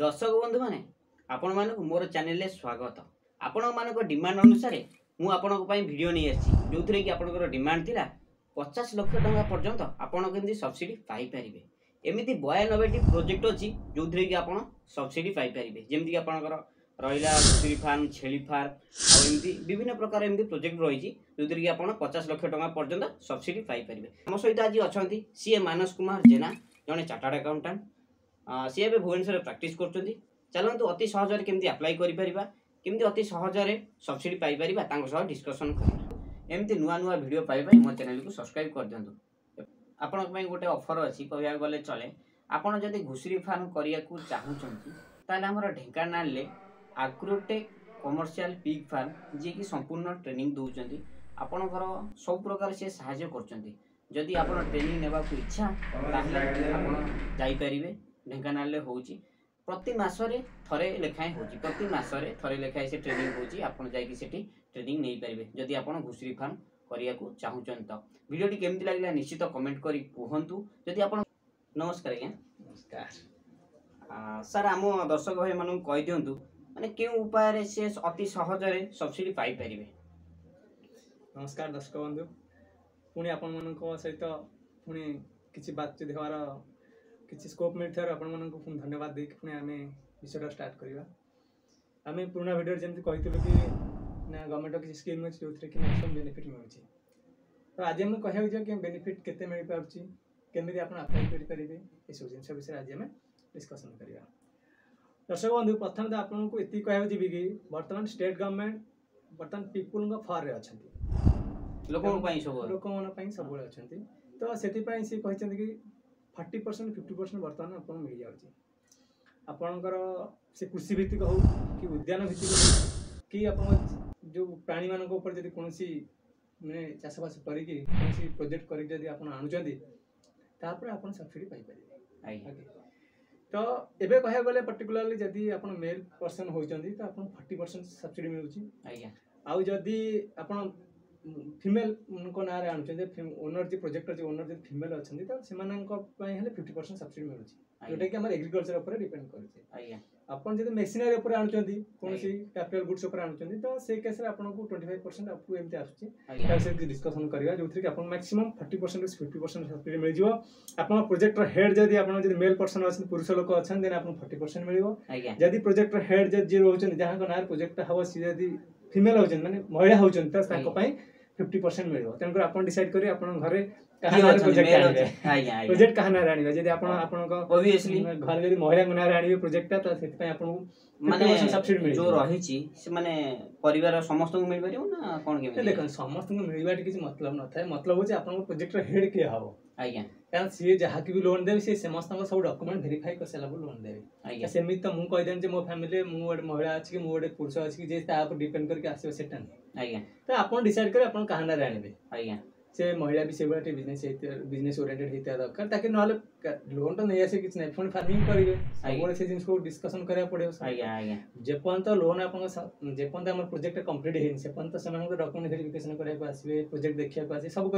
दर्शक बंधु माने आपण मानक मोर चैनल रे स्वागत। आपण मानक डिमांड अनुसार मु आपन को पई वीडियो नै आछि जो थरे कि आपन को डिमांड थिला 50 लाख टका पर्यंत आपन केमि सब्सिडी पाई परिबे। एमिति 92टी प्रोजेक्ट अछि जो थरे कि आपन सब्सिडी पाई परिबे, जेमि कि आपन को रहिला कुकुरी फार्म, छेली फार्म आ एमती विभिन्न प्रकार एमती प्रोजेक्ट रही जो थी कि आप 50 लाख टका पर्यटन सब्सिडी पाई परिबे। हम सहित आज अच्छा सीए मानस कुमार जेना जड़े chartered accountant C A Bhubaneswar प्राक्ट कर चलत अति सहजरे केमती आप्लाय करमती अति सहजरे सब्सिडी पाई परिबा डिस्कशन करमती नुआ नुआ वीडियो पाइबा मो चैनल को सब्सक्राइब कर दिंतु। आपण गोटे ऑफर अच्छी कह गले चले आपड़ जब घुसुरी फार्म करने को चाहूँगी Dhenkanal agrotech commercial pig farm ji की संपूर्ण ट्रेनिंग दौरान आपणकर सब प्रकार से साहाय्य करदी। आप ट्रेनिंग नेबा को इच्छा तापर ढेंकानाल हो प्रति मासरे थरे लेखाएं होची, प्रति मासरे थरे लेखाएं से ट्रेनिंग होची। आपन जाई कि सेठी ट्रेनिंग नहीं पारिबे जदि आपन घुसुरी फार्म करिया को चाहूचन। त वीडियोटी केमति लागिला निश्चित कमेंट करी कहंतु जदि आपन। नमस्कार आज्ञा। नमस्कार सर। आम दर्शक भाई मानू कहि दियंतु माने के उपाय से अति सहजरे सब्सिडी पाई परिबे। नमस्कार दर्शक बंधु, पुणी आपण मन को सहित पुणी किसी बातचीत होवार किसी स्कोप मिलथार आपण मन को धन्यवाद दे कि पुणी आम विषय स्टार्ट करवा। आम पुराना भिडियो जमी कहूँ कि गवर्नमेंट किसी स्कीम अच्छी जो थी कि मैक्सिमम बेनिफिट मिलूँ, तो आज आम कहूँ कि बेनिफिट केते मिल पाउछि केमिति आपण अप्लाई करि परिबे ए सब जिनस विषय आज आम डिस्कशन करवा। दर्शक बंधु प्रथम तो आपको ये कह कि बर्तमान स्टेट गवर्नमेंट बर्तमान पीपुल फर अच्छा लोक सब अच्छा, तो से कहते कि 40% 50% बर्तमान आपको मिल जाऊँगी। आपणकर से कृषि भित्तिक हो कि उद्यान भित्तिक हो कि आप जो प्राणी मान उपर जब कौन मैंने चाषबास करके कौन प्रोजेक्ट करके आणुँच सब्सिडी पाई पारे। तो एबे कह गले पर्टिकुलरली जदि आप मेल पर्सन होती तो आप 40% सब्सिडी मिलूँ। आउ जदि आप फीमेल ना ओनर जी प्रोजेक्ट अच्छे ओनर जी फीमेल अच्छे तो से 50% सब्सिडी मिलूँ, जोटा कि एग्रीकल्चर उपर डिपेंड कर। आपन जब मेसीनारी उपर आणुँच कौन कैपिटल गुड्स उपर आणुँच तो से केस में आपको 25% आपको एमती आसूँ डिस्कसन करवा जो थी आप मैक्सिमम 40% 50% सब्सिडी मिल जाए। आप प्रोजेक्टर हेड जब आप मेल पर्सन अच्छे पुरुष लोक अच्छा देन आप 40% मिल। जब प्रोजेक्टर हेड जी रोचे जहाँ ना प्रोजेक्ट हम सी जब फीमेल हो मानते महिला होती 50% मिल। तेणुकर आप डिसाइड करें आप घर प्रोजेक्ट क्या ना आब्वियसली घर जब महिला ना आने प्रोजेक्टा तो सब्सिडी मिल जो रही पर समस्त को मिल पार ना कौन देखो समस्त को मिलवा किसी मतलब न था। मतलब हूँ आप प्रोजेक्टर हेड किए हम आज्ञा कारण सी जहाँ भी लोन देवे सी समस्त सब डॉक्यूमेंट वेरीफाई कर सारा लोन देवे। सेमि तो मुझे कहीदेन मो फैमिली मुझे महिला अच्छी मुझे पुरुष अच्छी डिपेंड करके आसान नहीं। तो आप डिसाइड करें आप क्या ना आने आज्ञा से महिला भी से बिजनेस ओरिएंटेड होता दरकार ताकि ना लोन तो नहीं आसे किसी ना पुणी फार्मिंग करेंगे सब से जिन डिस्कसन करा पड़े। जेपर्यंत लोन आप जेपर्यंत आम प्रोजेक्ट कंप्लीट होनी से डॉक्यूमेंट वेरिफिकेशन कराइए प्रोजेक्ट देखा आस सब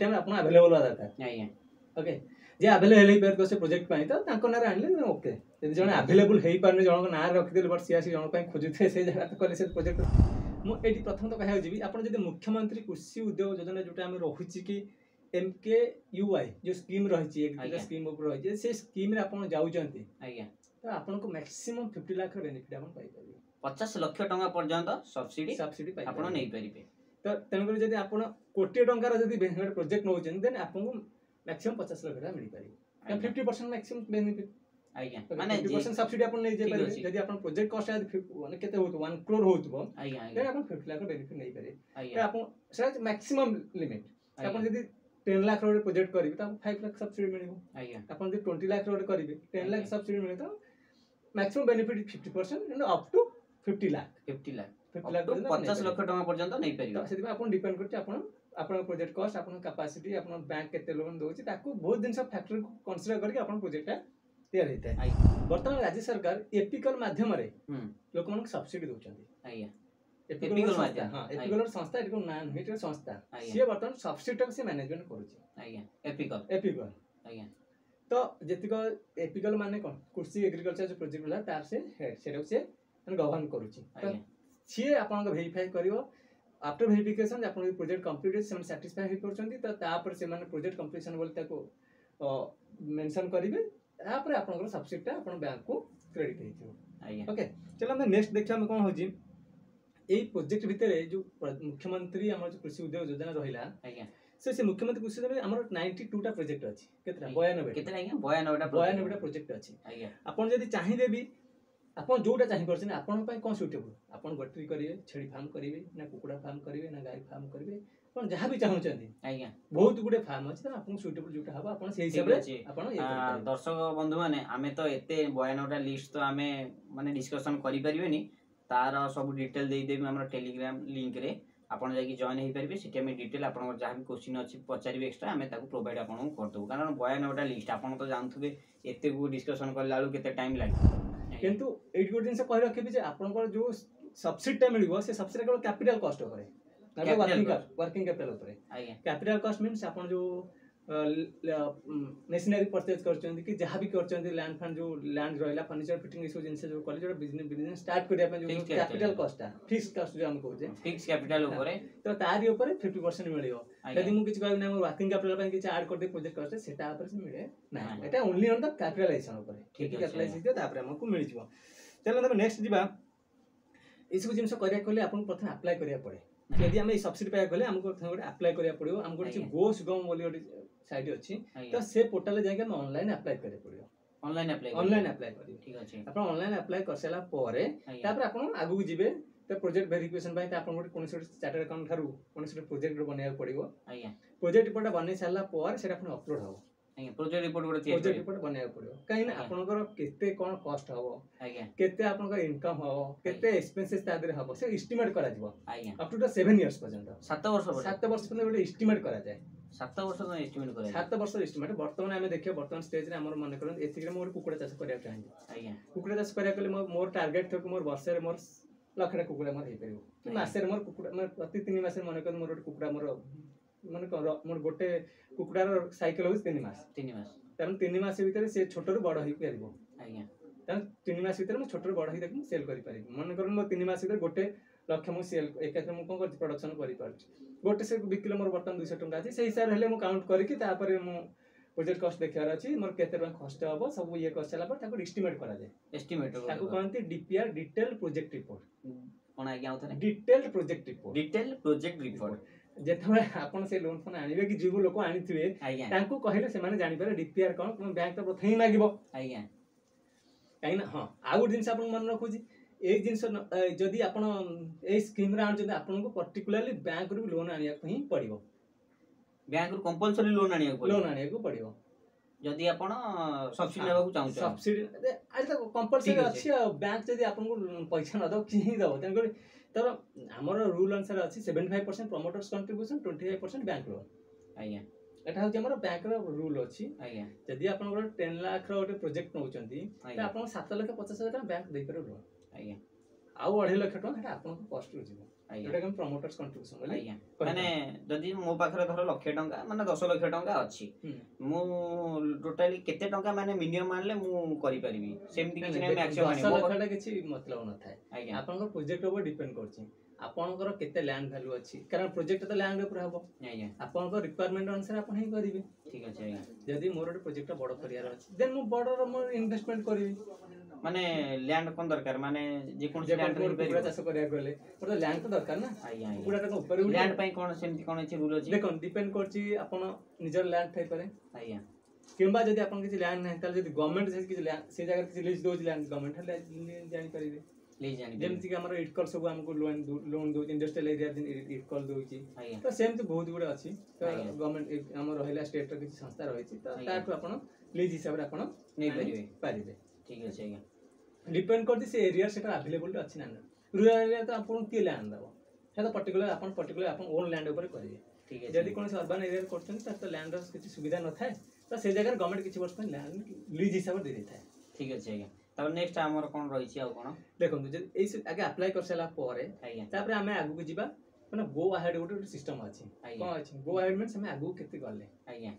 टाइम आप अवेलेबल हुआ दरकार। ओके जे अवेलेबल हो पार से प्रोजेक्ट तो ना आने ओके जन अवेलेबल हो पारे जन ना रखीदे बट सी आस जन खोजुए से जगह तो कले प्रोजेक्ट मुझे प्रथम तो कह जी आप मुख्यमंत्री कृषि उद्योग योजना जोटा आम रही कि MKUI जो स्कीम रही स्कीम रही से स्कीम रे आपन जाउचंती आज्ञा तो आपन को मैक्सिमम 50 लाख बेनिफिट आपन पाई पाइबे 50 लाख टका पर्यंत सब्सिडी आपन नै परिबे। तो तेणुकर जदि आपन कोटी टंका रे जदि प्रोजेक्ट नउचन देन आपन को मैक्सिमम 50 लाख टका मिल पाइबे 50% मैक्सिमम बेनिफिट आज्ञा माने 50% सब्सिडी आपन नै जे पारे। जदि आपन प्रोजेक्ट कॉस्ट माने केते होत 1 करोड़ होतबो आज्ञा देन आपन 50 लाख बेनिफिट नै पारे। तो आपन सर मैक्सिमम लिमिट आपन जदि 10 लाख रो प्रोजेक्ट करिवे तो 5 लाख सब्सिडी मिलिबो आज्ञा। आपन जदि 20 लाख रो करिवे 10 लाख सब्सिडी मिले तो maximum benefit 50% and up to 50 lakh 50 lakh टका पर्यंत नै पारिबो। तो सेति आपन डिपेंड करते आपन आपन प्रोजेक्ट कॉस्ट आपन कैपेसिटी आपन बैंक केते लोन दोछि ताको बहुत दिन सब फैक्टर को कंसीडर करके आपन प्रोजेक्ट बर्तमान राज्य सरकार एपिकल माध्यम लोक मन सब्सिडी एपिकल संस्था संस्था सी बर्तमान सब्सिडी मैनेजमेंट कर तो जितक एपिकल माने कौन कृषि एग्रीकल्चर जो प्रोजेक्ट रहा तार से हेड से गवर्न कर सी आपको भेरीफाई कर आफ्टर भेरीफिकेसन आप प्रोजेक्ट कंप्लीट से साटिस्फाई हो पार से प्रोजेक्ट कंप्लीसन बोली मेनसन करेंगे तापर आप सब्सिडीटा आप बैंक को क्रेडिट हो। ओके चलो हमें नेक्स्ट देखा कौन हो प्रोजेक्ट भितर जो मुख्यमंत्री आम कृषि उद्योग योजना रहा से मुख्यमंत्री कृषि योजना आम 92टा प्रोजेक्ट अच्छे 92टा प्रोजेक्ट अच्छे आपड़ जब चाहिए भी आपन जोटा चाहे पार्टी आपन कौन सुटेबल आपन गटरी करेंगे छेड़ी फार्म करेंगे ना कुकुड़ा फार्म करेंगे ना गाई फार्म करेंगे अपन जहाँ भी चाहूँगी आज्ञा बहुत गुटे फार्म अच्छे आपन सुटेबल जोटा हाँ आपन से हिसाब से आपन दर्शक बंधु मैंने आम तो ये 92टा लिस्ट तो आम मानने डिस्कसन करें तार सब डिटेल देदेवी आम टेलीग्राम लिंक में आपड़ जाकि जॉइन हो पारे से डिटेल आप जहाँ भी क्वेश्चन अच्छे पचारे एक्सट्रा आम प्रोवाइड आपको करदेव कारण 92टा लिस्ट आप जानते हैं एत डिस्कसन कला के टाइम लगे किंतु एट गोटे जिन कह रखे जे आपनकर जो सब्सिडी मिलिबो से सब्सिडी केवल कैपिटल कॉस्ट करे ना वर्किंग कैपिटल ऊपर कैपिटल कॉस्ट मीन्स आपन जो मेसिनरी परचेज करछन कि जहां भी करछन लैंड फांड जो लैंड रहला फर्नीचर फिटिंग इशू जिन से जो कॉलेज जो बिजनेस स्टार्ट करिया पे जो कैपिटल कॉस्ट फिक्स कॉस्ट जो हम कहू फिक्स कैपिटल ऊपर तो तारी ऊपर 50% मिलियो यदि मु किछ कहब ना मोर वर्किंग कैपिटल पे किछ ऐड कर दे प्रोजेक्ट कॉस्ट सेटा ऊपर से मिले ना एटा ओनली ऑन द कैपिटलाइजेशन ऊपर ठीक कैपिटलाइजेशन तापर हमको मिल जिवो। चलो तब नेक्स्ट दिबा इसको जिंस करिया कहले आपन प्रथम अप्लाई करिया पड़े यदि आम सब्सिडी पाया गले हमको गोटे अप्लाई करिया पड़ो हमको गोटे गो सुगम बोली गोटे साइट अच्छी तो से पोर्टल जाके हम ऑनलाइन अप्लाई करिया पड़ो ऑनलाइन अप्लाई कर ठीक अछि आपण ऑनलाइन अप्लाई कर सेला परे तापर आपण आगु जिवे तो प्रोजेक्ट वेरिफिकेशन बाय आपण गोटे कोन से चार्टर्ड अकाउंट थारू कोन से प्रोजेक्ट बनाया पड़ो आया प्रोजेक्ट रिपोर्ट बनै सेला पर सेटा आपण अपलोड हो आया प्रोजेक्ट रिपोर्ट बनाया पड़ो कहीं ना आपनकर केते कोन कॉस्ट हबो आया केते आपनकर इनकम हबो केते एक्सपेंसेस तादर हबो से एस्टीमेट करा जबो आया अप टू 7 इयर्स पर्यंत 7 वर्ष पर्यंत एस्टीमेट करा जाय 7 वर्ष पर्यंत एस्टीमेट करा जाय 7 वर्ष एस्टीमेट वर्तमान हम देखियो वर्तमान स्टेज रे हमर मन करन एथिक रे मोर कुकुड़ा चाष करिया चाहि आया कुकुड़ा चाष करिया कले मोर टारगेट थक मोर वर्ष रे मोर लाख रे कुकुड़ा मोर हे परबो कि मासे रे मोर कुकुड़ा मोर प्रति 3 मासे मन करन मोर कुकुड़ा मोर मन मोर गोटे कुकुड़ार सैकेल हूँ 3 मास तीन मस भर से छोट रू बड़ हो पार 3 मास भर छोट रू बड़ हो सेल कर मन कर मोर 3 मास भर गोटे लक्ष मुझे सेल एकाथ मुझे कौन कर प्रडक्शन कर गोटे से बिकिल मोर बर्तमान 200 टंका अच्छे से हिसाब से मुझे काउंट करके मो प्रोजेक्ट कस्ट देखार अच्छी मोर के खर्च हम सब ये कर सारापर एस्टिमेट कराए एस्टिमेट कहते डीपीआर डिटेल प्रोजेक्ट रिपोर्ट कौन आज्ञा डिटेल प्रोजेक्ट रिपोर्ट जेतबे आपण से लोन फोन आनिबे कि जीव लोक आनिथिबे तांको कहले से माने जानि पारे डीपीआर कोन तुम बैंक तो प्रथम ही मागिबो आज्ञा काई ना हां आउ जिंस आपण मन रखू जी ए जिंस जदी आपण ए स्कीम रा आन जदी आपण को पर्टिकुलरली बैंक रो लोन आनिया पई पड़िबो बैंक रो कंपलसरी लोन आनिया को पड़िबो जदी आपण सब्सिडी लेबा को चाहू सब्सिडी आज तो कंपलसरी अछि बैंक जदी आपण को पैसा न दो कि ही दो तन को तो आमर रूल अनुसार अच्छी 75% प्रमोटर्स कंट्रीब्यूशन 25% बैंक लोन आज्ञा एटा हो जे हमर बैंक रो रूल अछि आज्ञा यदि आपन को 10 लाख रो प्रोजेक्ट नउचंती त आपन 7,50,000 बैंक दे पर लोन आज्ञा आउ 2.5 लाख टका आपन को कॉस्ट हो जिवो एटा के प्रमोटर्स कंट्रीब्यूशन बोले आज्ञा माने यदि मो पाखरे धर लाख टका माने 10 लाख टका अछि मो टोटली केते टका माने मिनिमम मानले मो करि परिबी सेमति किछ नै मैक्सिमम माने 10 लाख टका किछ मतलब न थाए आपन को प्रोजेक्ट ऊपर डिपेंड करछि आपन को केते लैंड वैल्यू अछि कारण प्रोजेक्ट तो लैंड ऊपर हबो आपन को रिक्वायरमेंट अनुसार आपन ही करिवे ठीक अछि यदि मोर प्रोजेक्ट बड़ करिया अछि देन मो बड़ रो मो इन्वेस्टमेंट करिवे माने लैंड कोन दरकार माने जे कोन लैंड रे पूरा चाष करिया गले पर तो लैंड तो दरकार ना पूरा तो ऊपर लैंड पई कोन सेमति कोन अछि रूल अछि देखन डिपेंड करछि आपन निजर लैंड थाई पारे आया किंबा यदि आपन किछ लैंड नै ताले यदि गवर्नमेंट से किछ लैंड से जगह किछ लीज दोज लैंड गवर्नमेंट जानि पारिबे जेमती इटकल सब आमको लोन दो इंडस्ट्रियल एरिया इटकल दूसरी तो सेमती बहुत गुड़ा अच्छी तो गवर्नमेंट आम रहा स्टेट रही संस्था रही तो लिज हिसाब से पारे ठीक अच्छे आज्ञा डिपेंड करती से एरिया से आभेलेबुल अच्छी ना रूराल एरिया तो आपको किए लैंड दबा तो पर्टिकुलर ओन लैंड करेंगे ठीक है जब कौन अर्बान एरिया कर लैंड किसी सुविधा न था तो से जगह गवर्नमेंट किसी वर्ष लैंड लिज हिसाब से दे था ठीक अच्छे आज्ञा तब नेक्स्ट हमर कोन रही छी आ कोन देखंतु जे एसे आगे अप्लाई कर सेला परे तापर हमें आगु को जीवा माने गो अहेड गोटे सिस्टम अछि कोन अछि गो अहेड में हमें आगु केति गले आज्ञा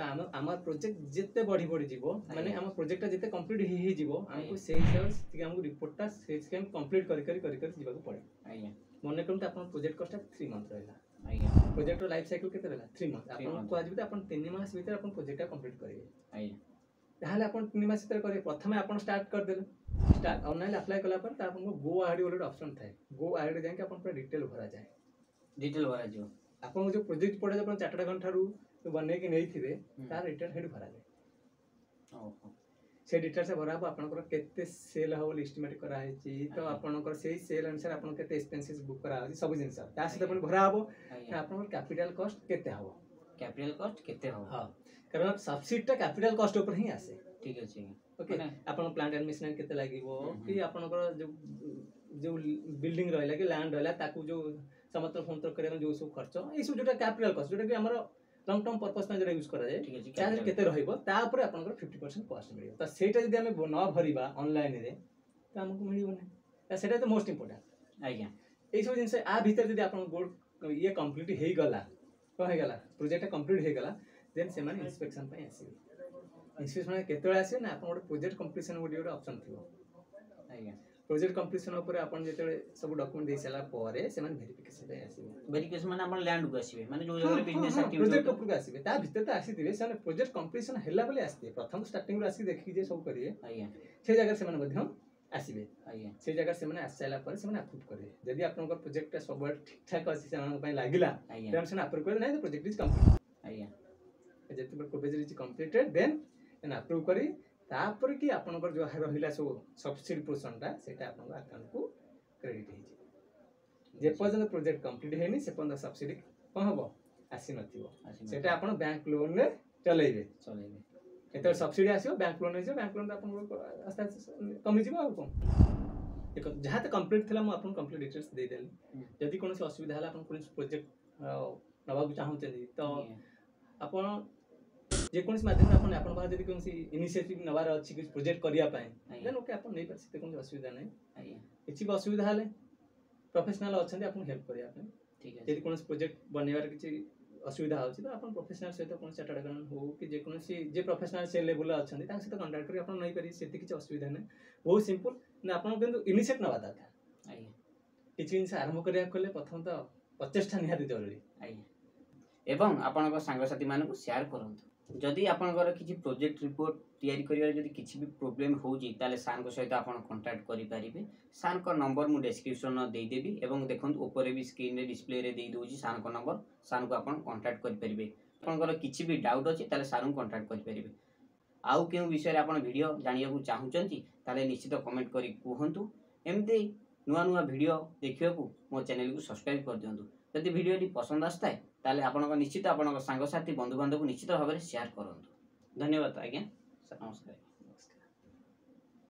आम प्रोजेक्ट जिते बढ़ी बढ़ी माने आम प्रोजेक्टा जिते कंप्लीट हमको से हिसाब से हमको रिपोर्टटा से कंप्लीट कर पड़े। आज्ञा मन करते आप प्रोजेक्ट कॉस्ट 3 मंथ रहा। आज्ञा प्रोजेक्टर लाइफ साइकिल केते रहा 3 मंथ। आपन को आज भी आपन 3 मास भीतर आपन प्रोजेक्टा कंप्लीट करिए। आज्ञा ताहाले आपन 3 मास भीतर करिए। प्रथमे आपन स्टार्ट कर देले स्टार्ट ऑनलाइन अप्लाई कला पर त आपन गो आईडी वाला ऑप्शन थाए। गो आईडी जाय के आपन पूरा डिटेल भरा जाए। डिटेल भरा जो आपन जो प्रोजेक्ट पड़े आपन 4 घंटा रू तो बने के नहीं थिबे तार रिटर्न हेड भरा जाए। ओहो से डिटेल से भरा आपन को केते सेल हो एस्टीमेट करा है छि तो आपन को से सेल अनुसार आपन केते एक्सपेंसेस बुक करा है सब जिंस ता से आपन भरा हो आपन को कैपिटल कॉस्ट केते हो। कैपिटल कॉस्ट केते हो हां कारण सब्सिडी ता कैपिटल कॉस्ट ऊपर ही आसे। ठीक है जी ओके आपन प्लांट एंड मशीनरी केते लागिवो कि आपन को जो जो बिल्डिंग रहला कि लैंड रहला ताकू जो समतल फंतर करे जो सब खर्च ए सब जोटा कैपिटल कॉस्ट जोटा कि हमरा लॉन्ग टर्म पर्पस में यूज करा जाए। ठीक है चार्ज केते रहइबो ता ऊपर आपन को 50% कॉस्ट मिलियो त सेटा जदी हम न भरिबा ऑनलाइन रे त हमको मिलियो नै त सेटा तो मोस्ट इंपोर्टेंट। आज्ञा एई सब जिंस आ भीतर जदी आपन गोल ये कंप्लीट हेइ गला तो हे गला प्रोजेक्ट कंप्लीट हेइ गला देन से माने इंस्पेक्शन पे आसी इंस्पेक्शन केते आसी ना आपन गोटे प्रोजेक्ट कंप्लीशन गोटे ऑप्शन थियो। आज्ञा प्रोजेक्ट कंप्लीशन ऊपर आपन जेते सब डॉक्यूमेंट दे सेला परे से माने वेरिफिकेशन पे आसीबे। वेरिफिकेशन माने हमर लैंड को आसीबे माने जो जो बिजनेस एक्टिविटी प्रोजेक्ट ऊपर को आसीबे ता भीतर ता आसीदिबे से प्रोजेक्ट कंप्लीशन हेला बले आसीबे प्रथम स्टार्टिंग रो आसी देखि जे सब करिए। आज्ञा से जगह से माने मध्यम आसीबे। आज्ञा से जगह से माने आसेला पर से माने अप्रूव करिए यदि आपनकर प्रोजेक्ट सब ठीक ठाक आसी से माने पई लागिला देन से अप्रूव करे नै तो प्रोजेक्ट इज कंप्लीट। आज्ञा जति पर कोबेज is completed then N approve करी तापर कि आपन पर जो रहिला सो सब्सिडी पोर्शनटा सेटा आपन अकाउंट को क्रेडिट हे जे पर्यंत प्रोजेक्ट कंप्लीट हेनी से पर्यंत सब्सिडी कोन हबो आसी नथिबो सेटा आपन बैंक लोन ने चलेबे चलेबे एते सब्सिडी आसीबो बैंक लोन जे बैंक लोन आपन आस्ता कमी जिवो आउ कोन एक जहां त कंप्लीट थिला म आपन कंप्लीट डिटेल्स दे देली यदि कोनो असुविधा हला आपन कोनो प्रोजेक्ट नबा को चाहौ चली तो आपन जेकोसी माध्यम आपन आपन बारे यदि कोनसी इनिशिएटिव नबार अछि कि प्रोजेक्ट करिया पय देन ओके आपन नै पर सिते कोन असुविधा नै। आइए किछि असुविधा हले प्रोफेशनल अछन आपन हेल्प करिया पय। ठीक है यदि कोनसी प्रोजेक्ट बनेबार किछि असुविधा होछि त आपन प्रोफेशनल सहित कोन चार्टर्ड अकाउंटेंट हो कि जेकोसी जे प्रोफेशनल से लेवल अछन ताक सहित कांटेक्ट करि आपन नै परि सेति किछि असुविधा नै बहुत सिंपल ना आपन किंतु इनिशिएट नबा दाता। आइए किछि इनसे आरंभ करिया कोले प्रथम त प्रचेष्टा निहाती जरूरी। आइए एवं आपन संग साथी मानकु शेयर करंतु जदि आपनकर किछि प्रोजेक्ट रिपोर्ट तैयारी करिवार जदि किछि भी प्रॉब्लम हो जै ताले सान को सहित आपन कांटेक्ट करि परिबे। सान को नंबर मु डिस्क्रिप्शन दे देबी एवं देखंत ऊपर भी स्क्रीन रे डिस्प्ले रे दे दोजी सान को नंबर सान को आपन कांटेक्ट करि परिबे। आपनकर किछि भी डाउट अछि ताले सान को कांटेक्ट करि परिबे। आउ केउ विषय रे आपन वीडियो जानिया को चाहुचंती ताले निश्चित कमेंट करि कहंतु। एमते नुवा नुवा वीडियो देखिया को मो चैनल को सब्सक्राइब कर दियंतु। जदि वीडियो डी पसंद आस्ताय ताले आपनको निश्चित आपनको सांगसाथी बंधुबांधव को निश्चित भाव में शेयर करूँ। धन्यवाद। आज्ञा नमस्कार।